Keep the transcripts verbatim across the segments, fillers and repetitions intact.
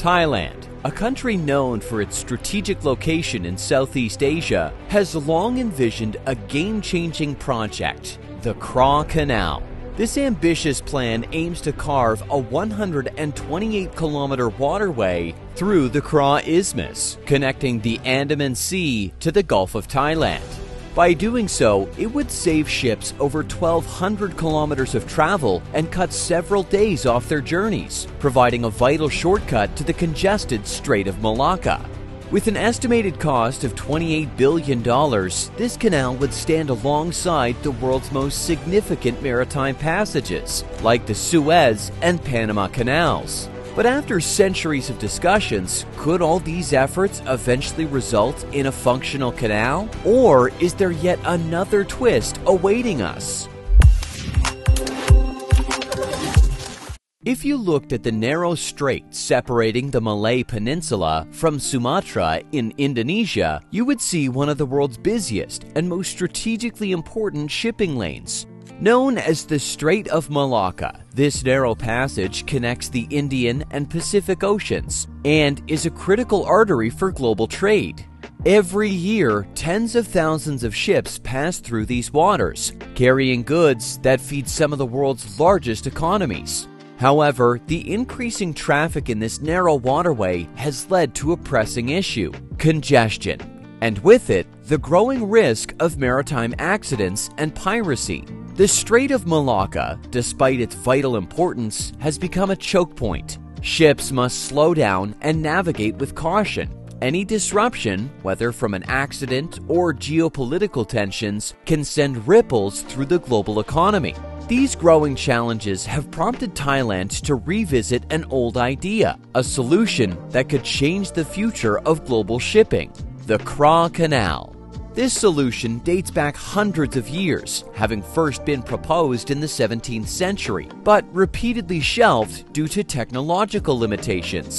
Thailand, a country known for its strategic location in Southeast Asia, has long envisioned a game-changing project, the Kra Canal. This ambitious plan aims to carve a one hundred twenty-eight kilometer waterway through the Kra Isthmus, connecting the Andaman Sea to the Gulf of Thailand. By doing so, it would save ships over twelve hundred kilometers of travel and cut several days off their journeys, providing a vital shortcut to the congested Strait of Malacca. With an estimated cost of twenty-eight billion dollars, this canal would stand alongside the world's most significant maritime passages, like the Suez and Panama Canals. But after centuries of discussions, could all these efforts eventually result in a functional canal? Or is there yet another twist awaiting us? If you looked at the narrow strait separating the Malay Peninsula from Sumatra in Indonesia, you would see one of the world's busiest and most strategically important shipping lanes. Known as the Strait of Malacca, this narrow passage connects the Indian and Pacific Oceans and is a critical artery for global trade. Every year, tens of thousands of ships pass through these waters, carrying goods that feed some of the world's largest economies. However, the increasing traffic in this narrow waterway has led to a pressing issue: congestion, and with it, the growing risk of maritime accidents and piracy. The Strait of Malacca, despite its vital importance, has become a choke point. Ships must slow down and navigate with caution. Any disruption, whether from an accident or geopolitical tensions, can send ripples through the global economy. These growing challenges have prompted Thailand to revisit an old idea, a solution that could change the future of global shipping: the Kra Canal. This solution dates back hundreds of years, having first been proposed in the seventeenth century, but repeatedly shelved due to technological limitations.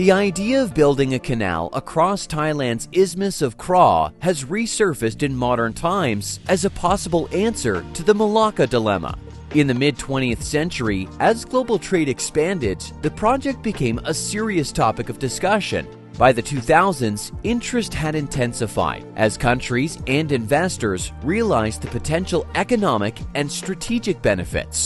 The idea of building a canal across Thailand's Isthmus of Kra has resurfaced in modern times as a possible answer to the Malacca dilemma. In the mid twentieth century, as global trade expanded, the project became a serious topic of discussion. By the two thousands, interest had intensified as countries and investors realized the potential economic and strategic benefits.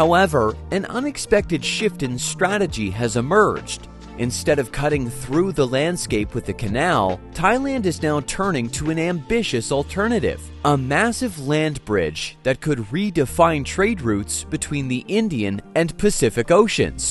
However, an unexpected shift in strategy has emerged. Instead of cutting through the landscape with the canal, Thailand is now turning to an ambitious alternative: a massive land bridge that could redefine trade routes between the Indian and Pacific Oceans.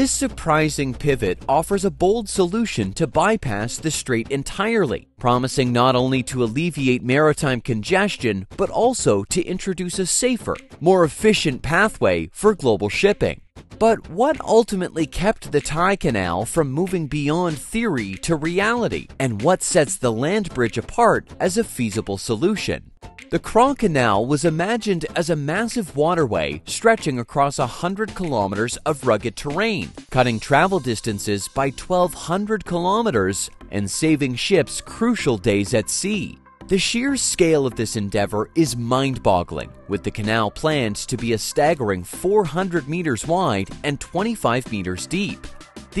This surprising pivot offers a bold solution to bypass the strait entirely, promising not only to alleviate maritime congestion, but also to introduce a safer, more efficient pathway for global shipping. But what ultimately kept the Thai Canal from moving beyond theory to reality, and what sets the land bridge apart as a feasible solution? The Kra Canal was imagined as a massive waterway stretching across one hundred kilometers of rugged terrain, cutting travel distances by twelve hundred kilometers and saving ships crucial days at sea. The sheer scale of this endeavor is mind-boggling, with the canal planned to be a staggering four hundred meters wide and twenty-five meters deep.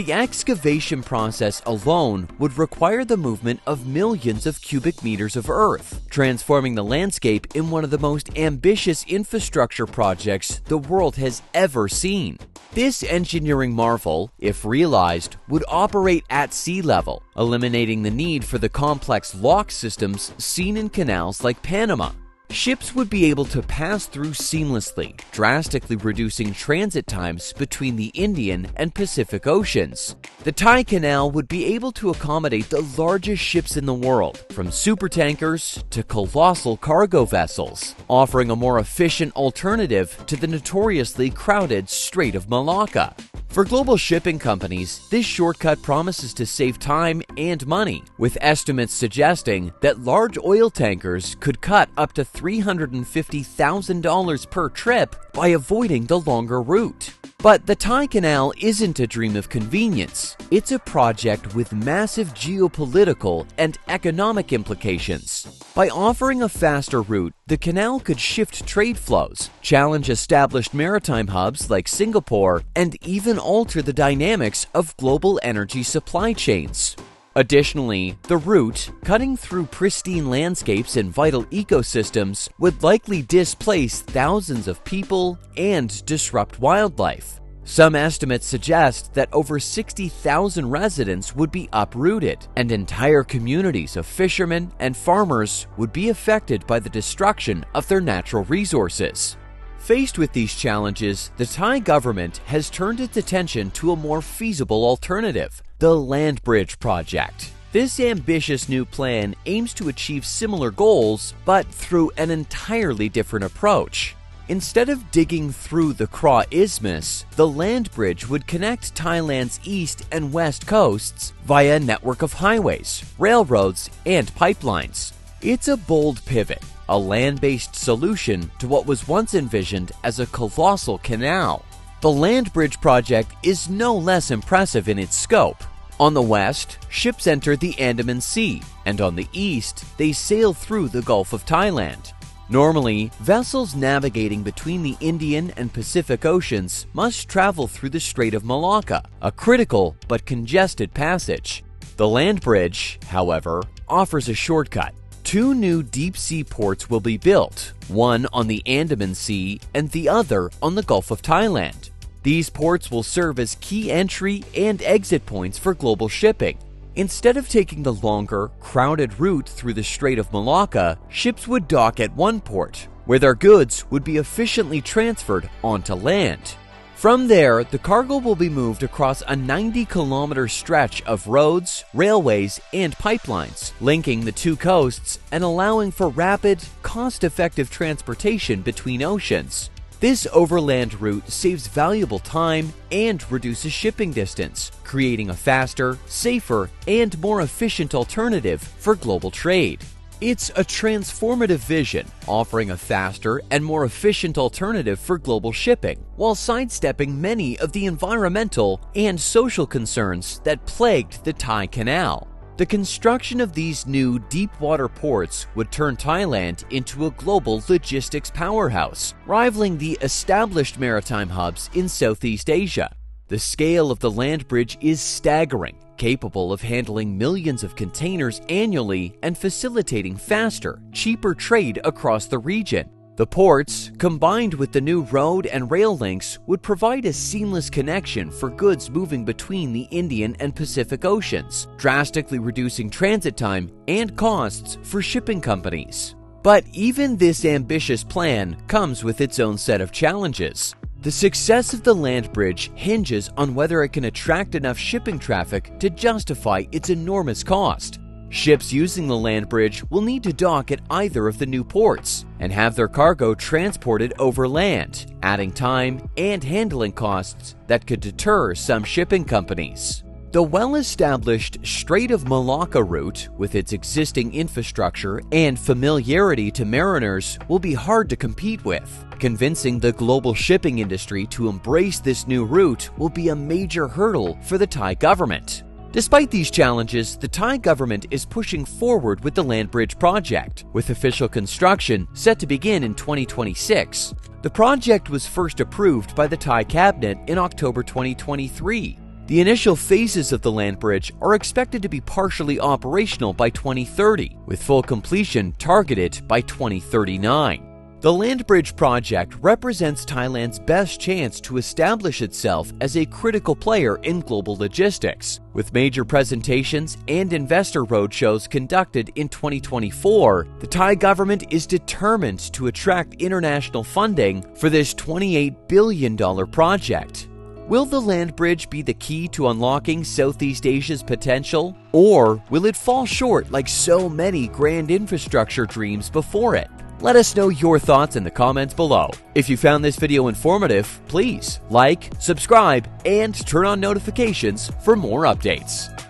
The excavation process alone would require the movement of millions of cubic meters of earth, transforming the landscape in one of the most ambitious infrastructure projects the world has ever seen. This engineering marvel, if realized, would operate at sea level, eliminating the need for the complex lock systems seen in canals like Panama. Ships would be able to pass through seamlessly, drastically reducing transit times between the Indian and Pacific Oceans. The Thai Canal would be able to accommodate the largest ships in the world, from supertankers to colossal cargo vessels, offering a more efficient alternative to the notoriously crowded Strait of Malacca. For global shipping companies, this shortcut promises to save time and money, with estimates suggesting that large oil tankers could cut up to three hundred fifty thousand dollars per trip by avoiding the longer route. But the Thai Canal isn't a dream of convenience. It's a project with massive geopolitical and economic implications. By offering a faster route, the canal could shift trade flows, challenge established maritime hubs like Singapore, and even alter the dynamics of global energy supply chains. Additionally, the route, cutting through pristine landscapes and vital ecosystems, would likely displace thousands of people and disrupt wildlife. Some estimates suggest that over sixty thousand residents would be uprooted, and entire communities of fishermen and farmers would be affected by the destruction of their natural resources. Faced with these challenges, the Thai government has turned its attention to a more feasible alternative, the Land Bridge Project. This ambitious new plan aims to achieve similar goals, but through an entirely different approach. Instead of digging through the Kra Isthmus, the land bridge would connect Thailand's east and west coasts via a network of highways, railroads, and pipelines. It's a bold pivot, a land-based solution to what was once envisioned as a colossal canal. The Land Bridge Project is no less impressive in its scope. On the west, ships enter the Andaman Sea, and on the east, they sail through the Gulf of Thailand. Normally, vessels navigating between the Indian and Pacific Oceans must travel through the Strait of Malacca, a critical but congested passage. The land bridge, however, offers a shortcut. Two new deep-sea ports will be built, one on the Andaman Sea and the other on the Gulf of Thailand. These ports will serve as key entry and exit points for global shipping. Instead of taking the longer, crowded route through the Strait of Malacca, ships would dock at one port, where their goods would be efficiently transferred onto land. From there, the cargo will be moved across a ninety kilometer stretch of roads, railways, and pipelines, linking the two coasts and allowing for rapid, cost-effective transportation between oceans. This overland route saves valuable time and reduces shipping distance, creating a faster, safer, and more efficient alternative for global trade. It's a transformative vision, offering a faster and more efficient alternative for global shipping, while sidestepping many of the environmental and social concerns that plagued the Thai Canal. The construction of these new deep-water ports would turn Thailand into a global logistics powerhouse, rivaling the established maritime hubs in Southeast Asia. The scale of the land bridge is staggering, capable of handling millions of containers annually and facilitating faster, cheaper trade across the region. The ports, combined with the new road and rail links, would provide a seamless connection for goods moving between the Indian and Pacific Oceans, drastically reducing transit time and costs for shipping companies. But even this ambitious plan comes with its own set of challenges. The success of the land bridge hinges on whether it can attract enough shipping traffic to justify its enormous cost. Ships using the land bridge will need to dock at either of the new ports and have their cargo transported over land, adding time and handling costs that could deter some shipping companies. The well-established Strait of Malacca route, with its existing infrastructure and familiarity to mariners, will be hard to compete with. Convincing the global shipping industry to embrace this new route will be a major hurdle for the Thai government. Despite these challenges, the Thai government is pushing forward with the Land Bridge Project, with official construction set to begin in twenty twenty-six. The project was first approved by the Thai cabinet in October twenty twenty-three. The initial phases of the land bridge are expected to be partially operational by twenty thirty, with full completion targeted by twenty thirty-nine. The Land Bridge Project represents Thailand's best chance to establish itself as a critical player in global logistics, with major presentations and investor roadshows conducted in twenty twenty-four. The Thai government is determined to attract international funding for this twenty-eight billion dollar project. Will the land bridge be the key to unlocking Southeast Asia's potential, or will it fall short like so many grand infrastructure dreams before it? Let us know your thoughts in the comments below. If you found this video informative, please like, subscribe, and turn on notifications for more updates.